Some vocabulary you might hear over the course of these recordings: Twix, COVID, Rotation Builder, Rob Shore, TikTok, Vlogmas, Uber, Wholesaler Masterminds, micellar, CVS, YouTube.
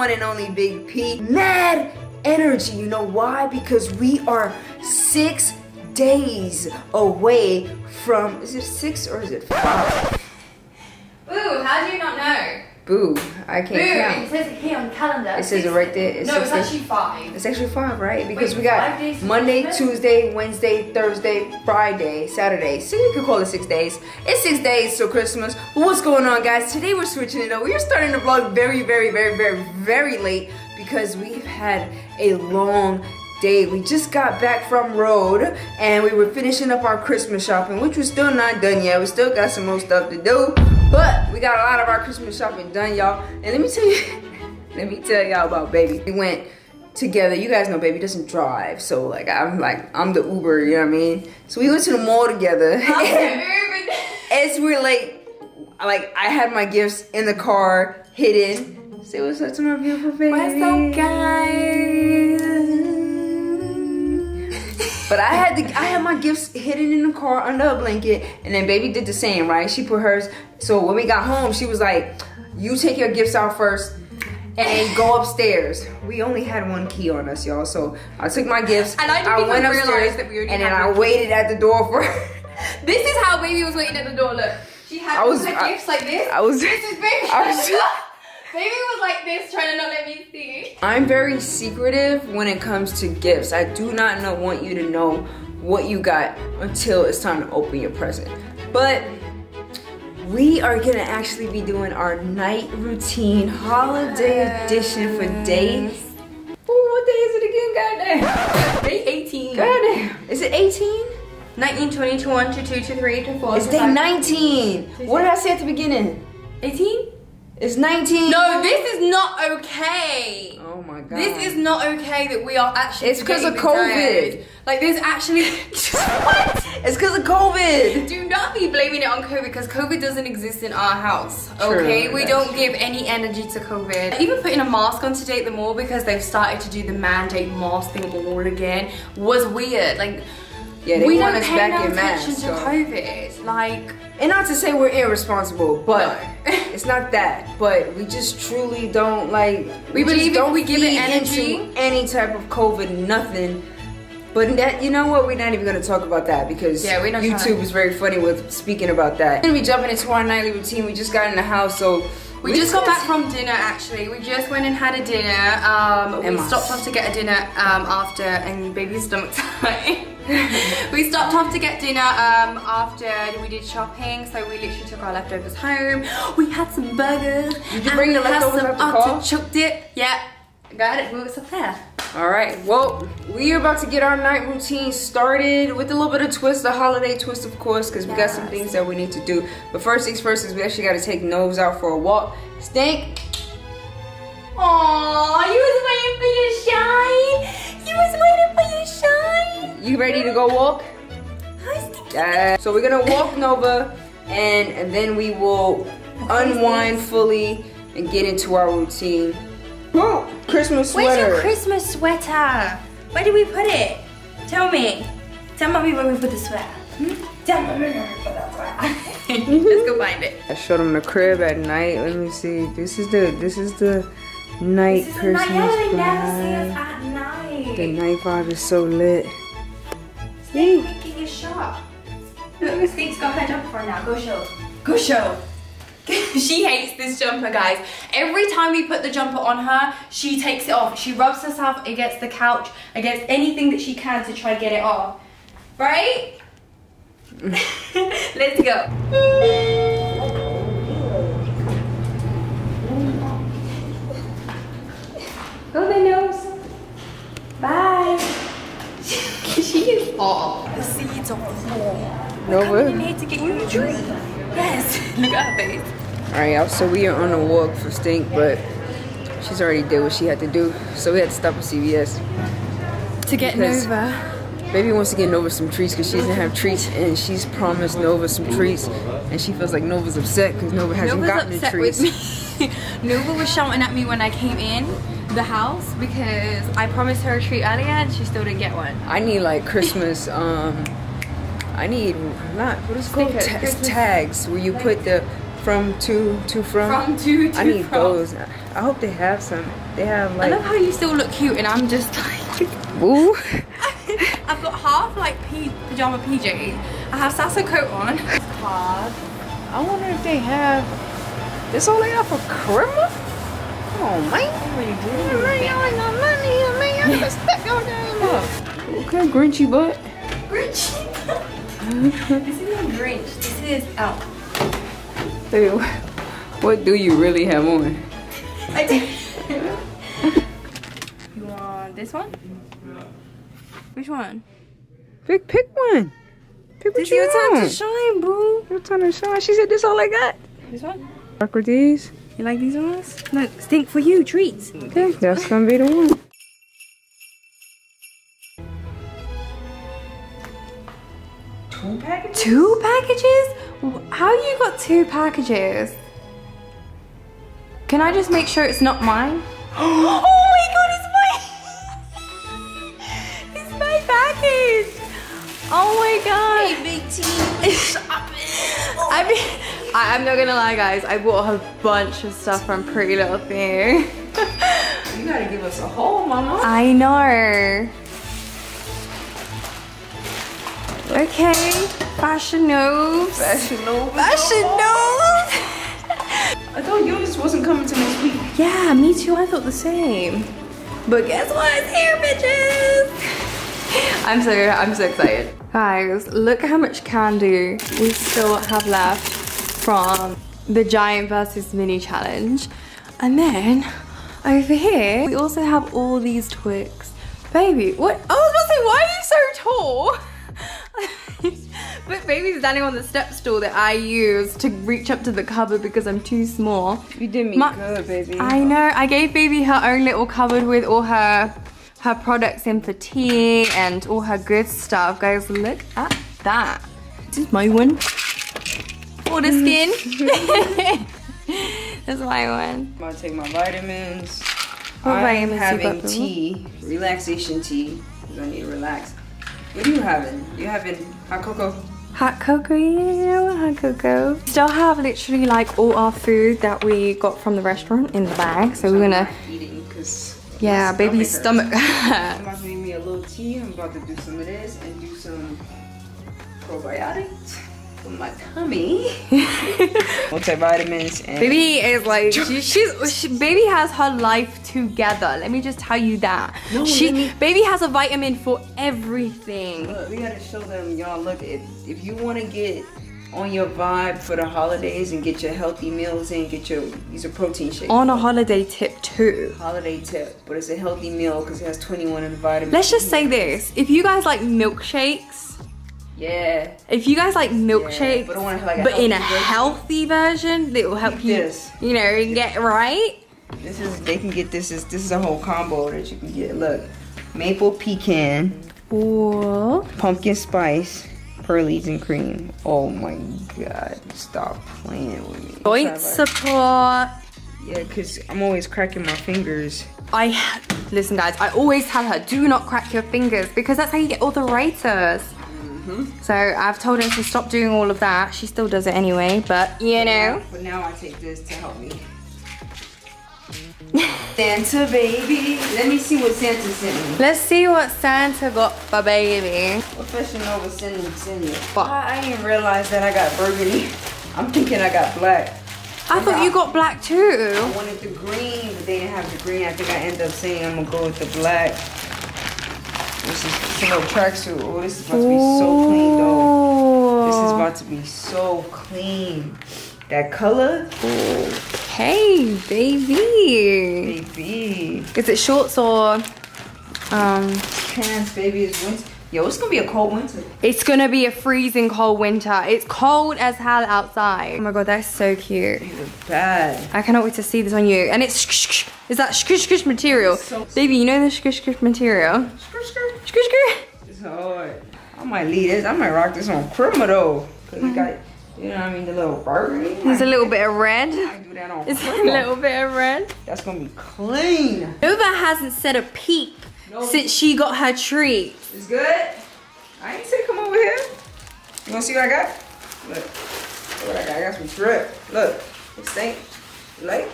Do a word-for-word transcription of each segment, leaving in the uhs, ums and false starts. one and only Big P. Mad energy, you know why? Because we are six days away from, is it six or is it five? Boo, how do you not know? Boo, I can't Boo, count. It says it here on the calendar. It says it right there. It's no, it's days. Actually five. It's actually five, right? Because Wait, we got Monday, Christmas? Tuesday, Wednesday, Thursday, Friday, Saturday. So you could call it six days. It's six days till Christmas. But what's going on, guys? Today we're switching it up. We're starting the vlog very, very, very, very, very late because we've had a long day. We just got back from road and we were finishing up our Christmas shopping, which was still not done yet. We still got some more stuff to do, but we got a lot of our Christmas shopping done, y'all. And let me tell you, let me tell y'all about Baby. We went together. You guys know Baby doesn't drive, so like I'm like I'm the Uber, you know what I mean? So we went to the mall together. As we're late, like I had my gifts in the car hidden. Say what's up to my beautiful baby. What's up, guys? But I had the, I had my gifts hidden in the car under a blanket, and then Baby did the same, right? She put hers. So when we got home, she was like, you take your gifts out first and go upstairs. We only had one key on us, y'all. So I took my gifts, and I, I went upstairs, that we and then I waited at the door for her. This is how Baby was waiting at the door, look. She had was, her I, gifts like this. I was, this is Baby. I was, Baby was like this, trying to not let me see. I'm very secretive when it comes to gifts. I do not know, want you to know what you got until it's time to open your present. But we are gonna actually be doing our night routine holiday edition for day. Oh, what day is it again? Goddamn. Day eighteen. Goddamn. Is it eighteen? nineteen, twenty, twenty-one, twenty-two, twenty-three, twenty-four. It's day nineteen. What did I say at the beginning? eighteen? It's nineteen. No, this is not okay. Oh my god. This is not okay that we are actually. It's because of COVID. Diet. Like there's actually. What? It's because of COVID. Do not be blaming it on COVID because COVID doesn't exist in our house. Okay, true, we don't true. give any energy to COVID. Even putting a mask on today at the mall because they've started to do the mandate mask thing at the mall again was weird. Like. Yeah, they we want don't us pay back no in attention masks, to so. COVID. Like, and not to say we're irresponsible, but no. It's not that. But we just truly don't like. We, we believe don't we give it energy, any type of COVID, nothing. But that, you know what? We're not even gonna talk about that because yeah, we YouTube is very funny with speaking about that. We're gonna be jumping into our nightly routine. We just got in the house, so. We, we just got back from dinner actually. We just went and had a dinner. Um, we stopped off to get a dinner um, after, and Baby's stomach's high. We stopped off to get dinner um, after we did shopping. So we literally took our leftovers home. We had some burgers. Did you bring the leftovers out the car? Chopped it. Yeah. Got it. We were so fair. Alright, well, we are about to get our night routine started with a little bit of twist, the holiday twist of course, because yes. we got some things that we need to do. But first things first is we actually got to take Nose out for a walk. Stink! Aww, you was waiting for your shine! You was waiting for your shine! You ready to go walk? Hi, Stinky! Uh, so we're going to walk Nova, and, and then we will unwind fully and get into our routine. Whoa! Christmas sweater. Where's your Christmas sweater? Where did we put it? Tell me. Tell mommy where we put the sweater. Hmm? Tell mommy where we put that sweater. Let's go find it. I showed them the crib at night. Let me see. This is the this is the night this is Christmas. The night. They never see us at night. The night vibe is so lit. Stink making a shop. Look, Stink's got her jumper for now. Go show. Go show. She hates this jumper, guys. Every time we put the jumper on her, she takes it off. She rubs herself against the couch, against anything that she can to try to get it off. Right? Let's go. Go there, Nose. Bye. She is off. The seeds are full. Nova. You need to get you a drink. Yes. Look at her face. Alright y'all, so we are on a walk for Stink, but she's already did what she had to do. So we had to stop at C V S. To get Nova. Baby wants to get Nova some treats because she doesn't have treats and she's promised Nova some treats. And she feels like Nova's upset because Nova hasn't gotten the treats. Nova was shouting at me when I came in the house because I promised her a treat earlier and she still didn't get one. I need like Christmas, um, I need, not, what is it called? Tags, where you put the From to to from. From to to I need from. Those. I hope they have some. They have like. I love how you still look cute, and I'm just like. Woo. I've got half like p pajama P J. I have Sasa coat on. It's hard. I wonder if they have. This all they have for Christmas? Oh man. Okay, Grinchy butt. Grinchy butt. This isn't Grinch. This is Elf. Dude, what do you really have on? I do. You want this one? Which one? Pick, pick one. Pick what you want. This is your time to shine, boo. Your time to shine. She said this all I got. This one? Fuck with these. You like these ones? No, stink for you treats. Okay, that's gonna be the one. Two packages? Two packages? How you got two packages? Can I just make sure it's not mine? Oh my god, it's my it's my package! Oh my god! Hey, big team, stop it! Oh I mean, I, I'm not gonna lie, guys. I bought a bunch of stuff from Pretty Little Thing. You gotta give us a haul, Mama. I know. Okay, fashion noobs. Fashion noobs. Fashion noobs. I thought yours wasn't coming to next week. Yeah, me too. I thought the same. But guess what? It's here, bitches. I'm so I'm so excited, guys. Look how much candy we still have left from the giant versus mini challenge, and then over here we also have all these Twix. Baby, what? I was about to say, why are you so tall? But baby's standing on the step stool that I use to reach up to the cupboard because I'm too small. You did me My, good, baby. I know. I gave baby her own little cupboard with all her her products in for tea and all her good stuff. Guys, look at that. This is my one. For the skin. That's my one. I'm gonna take my vitamins. What I'm vitamins having tea. Relaxation tea. I need to relax. What are you having? You having hot cocoa? Hot cocoa, yeah, hot cocoa. Still have literally like all our food that we got from the restaurant in the bag, so, so we're gonna. I'm not eating because yeah, baby's stomach. I'm about to make me a little tea. I'm about to do some of this and do some probiotics for my tummy. Multivitamins and. Baby is like she, she's she, baby has her life together. Let me just tell you that. No, she me... baby has a vitamin for everything. Look, we gotta show them, y'all. Look, if if you wanna get on your vibe for the holidays and get your healthy meals in, get your these are protein shakes. On a holiday tip too. Holiday tip, but it's a healthy meal because it has twenty-one in the vitamins. Let's just say this: if you guys like milkshakes. Yeah. If you guys like milkshakes, yeah, but, like but in a version. healthy version, it will help Eat you, this. you know, this. get right. This is they can get this is this is a whole combo that you can get. Look, maple pecan, ooh, pumpkin spice, pearlies and cream. Oh my god! Stop playing with me. Joint support. Yeah, cause I'm always cracking my fingers. I listen, guys. I always tell her, do not crack your fingers because that's how you get all the ulcers. So I've told her to stop doing all of that. She still does it anyway, but you know. But now I take this to help me. Santa baby. Let me see what Santa sent me. Let's see what Santa got for baby. What fashion over Santa sent me? I, I didn't realize that I got burgundy. I'm thinking I got black. I thought I, you got black too. I wanted the green, but they didn't have the green. I think I ended up saying I'm gonna go with the black. This is a little tracksuit. Oh, this is about to be so clean, though. This is about to be so clean. That color. Okay, baby. Baby. Is it shorts or um? Pants, baby. It's winter. Yo, it's gonna be a cold winter. It's gonna be a freezing cold winter. It's cold as hell outside. Oh my god, that's so cute. You look bad. I cannot wait to see this on you. And it's shkish, shkish. Is that shkish shkish material? So baby, you know the shkish shkish material. Shkish shkish. Shkish shkish. It's hard. I might leave this. I might rock this on Christmas though. Cause you got, you know what I mean, the little burgundy. There's a little bit of red. I do that on It's Christmas. a little bit of red. That's gonna be clean. Nova hasn't said a peep. No. Since she got her treat. It's good. I ain't say come over here. You wanna see what I got? Look. What I got? I got some drip. Look, you stink. Like.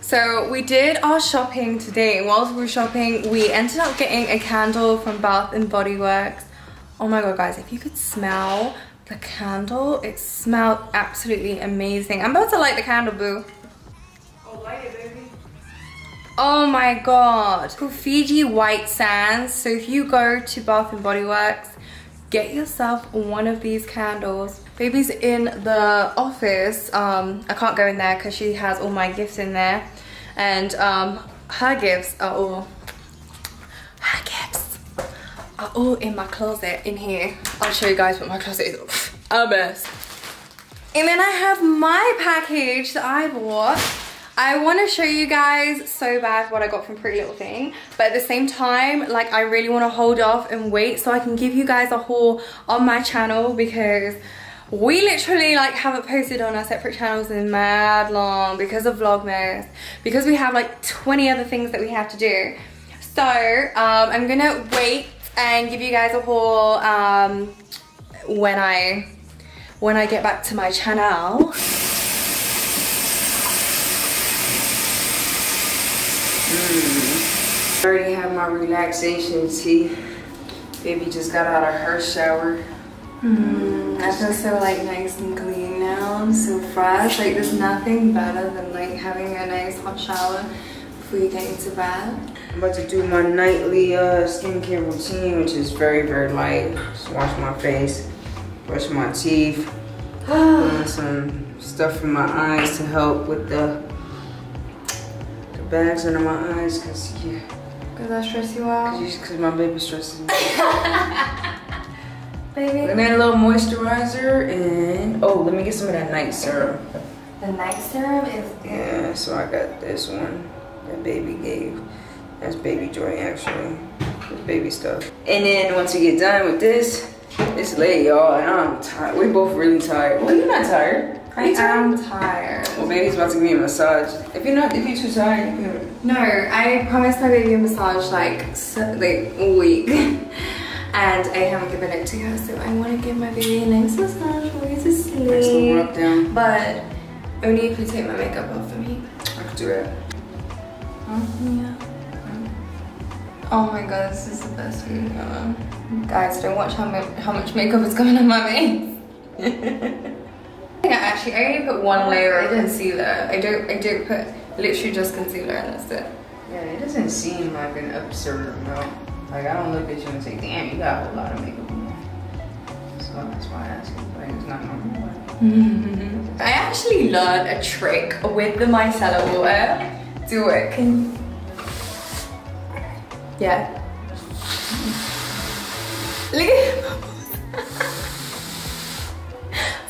So we did our shopping today. Whilst we were shopping, we ended up getting a candle from Bath and Body Works. Oh my god, guys, if you could smell the candle, it smelled absolutely amazing. I'm about to light the candle, boo. Oh, light it, baby. Oh my god. It's Fiji White Sands. So if you go to Bath and Body Works, get yourself one of these candles. Baby's in the office. Um, I can't go in there because she has all my gifts in there. And um, her gifts are all... Her gifts are all in my closet in here. I'll show you guys what my closet is. A mess. And then I have my package that I bought. I want to show you guys so bad what I got from Pretty Little Thing, but at the same time, like, I really want to hold off and wait so I can give you guys a haul on my channel, because we literally like haven't posted on our separate channels in mad long because of Vlogmas, because we have like twenty other things that we have to do. So um, I'm gonna wait and give you guys a haul um, when I when I get back to my channel. Mm. I already have my relaxation tea. Baby just got out of her shower. Mm. I feel so like nice and clean now. I'm so fresh. Like, there's nothing better than like having a nice hot shower before you get into bed. I'm about to do my nightly uh, skincare routine, which is very, very light. Just wash my face, brush my teeth, and some stuff for my eyes to help with the bags under my eyes, cause yeah. Cause I stress you out. Cause, you, cause my baby stresses me. Baby. Let me add a little moisturizer and oh, let me get some of that night serum. The night serum is good. Yeah, so I got this one that baby gave. That's baby joy actually. This baby stuff. And then once you get done with this, it's late, y'all, and I'm tired. We're both really tired. Well, you're not tired. I am tired. Well, baby's about to give me a massage. If you're not, if you're too tired, you can... No, I promised my baby a massage like, so, like all week. And I haven't given it to her, so I want to give my baby a nice massage for you to sleep. Up down. But only if you take my makeup off for me. I could do it. Mm-hmm. Yeah. Oh my god, this is the best video ever. Guys, don't watch how, ma how much makeup is going on my face. Yeah, actually, I only put one layer of concealer. I don't, I don't put literally just concealer, and that's it. Yeah, it doesn't seem like an absurd amount. Like, I don't look at you and say, damn, you got a lot of makeup on. So that's why I ask you, like, it's not normal. Mm-hmm. I actually learned a trick with the micellar water. Do it. Can... Yeah. Look at my bubbles.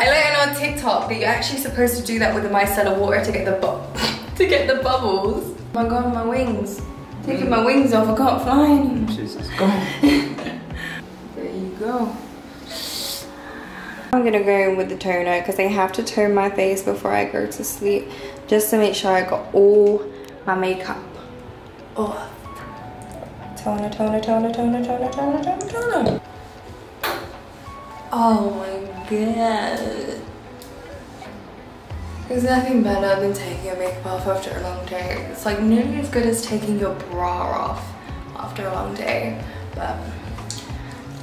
I learned on TikTok that you're actually supposed to do that with the micellar water to get the bu to get the bubbles. Oh my god, my wings! Taking my wings off, I can't fly anymore. Jesus, go. There you go. I'm gonna go in with the toner because I have to tone my face before I go to sleep, just to make sure I got all my makeup off. Toner, toner, toner, toner, toner, toner, toner, toner. Oh my god. Good. There's nothing better than taking your makeup off after a long day. It's like nearly as good as taking your bra off after a long day. But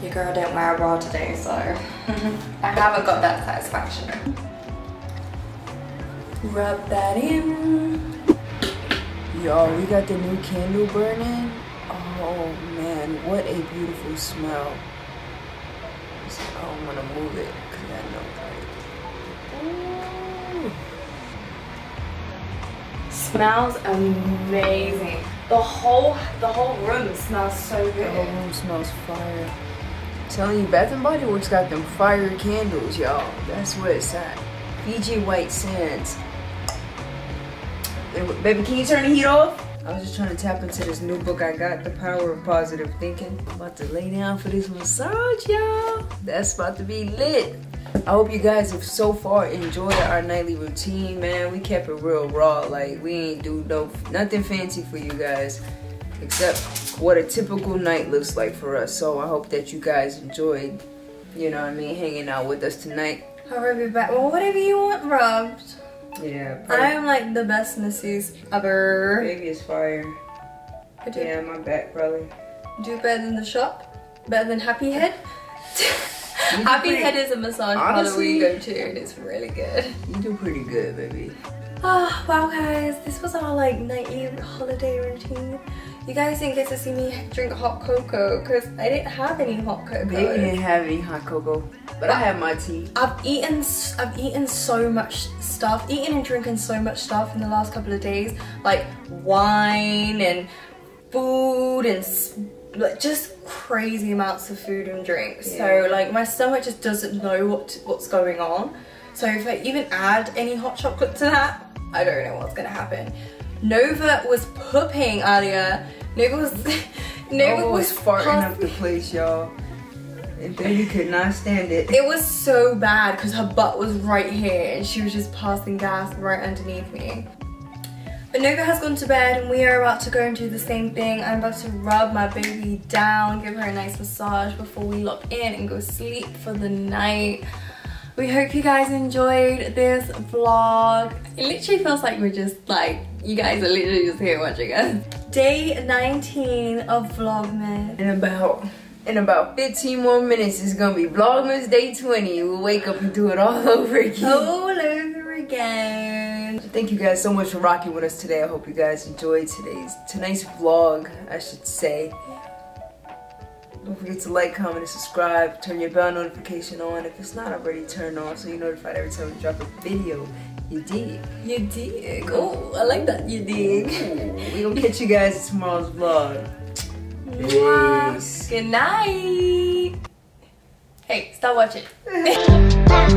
your girl didn't wear a bra today, so I haven't got that satisfaction. Rub that in. Yo, we got the new candle burning. Oh man, what a beautiful smell. I don't want to move it because I know. Ooh. Smells amazing. The whole the whole room smells so good. The whole room smells fire. I'm telling you, Bath and Body Works got them fire candles, y'all. That's what it's at. Fiji White Sands. Baby, can you turn the heat off? I was just trying to tap into this new book I got, The Power of Positive Thinking. I'm about to lay down for this massage, y'all. That's about to be lit. I hope you guys have so far enjoyed our nightly routine, man. We kept it real raw. Like, we ain't do no, nothing fancy for you guys. Except what a typical night looks like for us. So I hope that you guys enjoyed, you know what I mean, hanging out with us tonight. However, you back. Well, whatever you want, Rob. Yeah. Probably. I am like the best missus ever. Baby is fire. Yeah, my back, brother. Do better than the shop. Better than Happy Head. Happy pretty, Head is a massage parlor we go to, and it's really good. You do pretty good, baby. Oh, wow, guys. This was our like nightly holiday routine. You guys didn't get to see me drink hot cocoa because I didn't have any hot cocoa. Baby didn't have any hot cocoa, but, but I had my tea. I've eaten, I've eaten so much stuff, eaten and drinking so much stuff in the last couple of days, like wine and food and like just crazy amounts of food and drinks. Yeah. So like my stomach just doesn't know what to, what's going on. So if I even add any hot chocolate to that, I don't know what's gonna happen. Nova was pooping earlier. Nova was Nova oh, was farting up the place, y'all. And baby could not stand it. It was so bad because her butt was right here and she was just passing gas right underneath me. But Nova has gone to bed and we are about to go and do the same thing. I'm about to rub my baby down, give her a nice massage before we lock in and go sleep for the night. We hope you guys enjoyed this vlog. It literally feels like we're just like, you guys are literally just here watching us. Day nineteen of Vlogmas. In about, in about fifteen more minutes, it's gonna be Vlogmas day twenty. We'll wake up and do it all over again. All over again. Thank you guys so much for rocking with us today. I hope you guys enjoyed today's, tonight's vlog, I should say. Don't forget to like, comment, and subscribe. Turn your bell notification on if it's not already turned on so you're notified every time we drop a video. You dig. You dig. Oh, I like that. You dig. We're going to catch you guys in tomorrow's vlog. Peace. Good night. Hey, stop watching.